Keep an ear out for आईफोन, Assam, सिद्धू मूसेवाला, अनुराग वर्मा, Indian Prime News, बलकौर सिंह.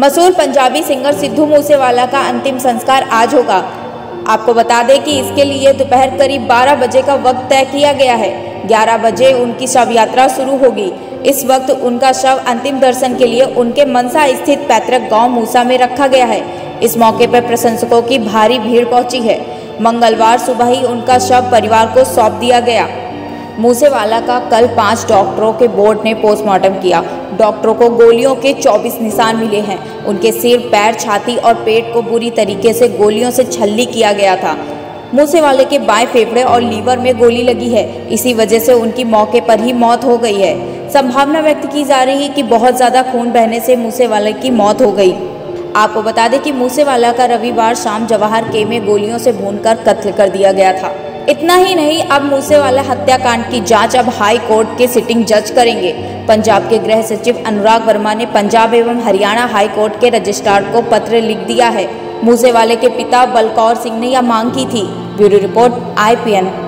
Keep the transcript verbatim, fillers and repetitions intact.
मशहूर पंजाबी सिंगर सिद्धू मूसेवाला का अंतिम संस्कार आज होगा। आपको बता दें कि इसके लिए दोपहर करीब बारह बजे का वक्त तय किया गया है। ग्यारह बजे उनकी शव यात्रा शुरू होगी। इस वक्त उनका शव अंतिम दर्शन के लिए उनके मनसा स्थित पैतृक गांव मूसा में रखा गया है। इस मौके पर प्रशंसकों की भारी भीड़ पहुंची है। मंगलवार सुबह ही उनका शव परिवार को सौंप दिया गया। मूसेवाला का कल पांच डॉक्टरों के बोर्ड ने पोस्टमार्टम किया। डॉक्टरों को गोलियों के चौबीस निशान मिले हैं। उनके सिर, पैर, छाती और पेट को बुरी तरीके से गोलियों से छलनी किया गया था। मूसेवाले के बाएं फेफड़े और लीवर में गोली लगी है। इसी वजह से उनकी मौके पर ही मौत हो गई है। संभावना व्यक्त की जा रही है कि बहुत ज़्यादा खून बहने से मूसेवाले की मौत हो गई। आपको बता दें कि मूसेवाला का रविवार शाम जवाहर के में गोलियों से भूनकर कत्ल कर दिया गया था। इतना ही नहीं, अब मूसेवाला हत्याकांड की जांच अब हाई कोर्ट के सिटिंग जज करेंगे। पंजाब के गृह सचिव अनुराग वर्मा ने पंजाब एवं हरियाणा हाई कोर्ट के रजिस्ट्रार को पत्र लिख दिया है। मूसेवाले के पिता बलकौर सिंह ने यह मांग की थी। Bureau report I P N.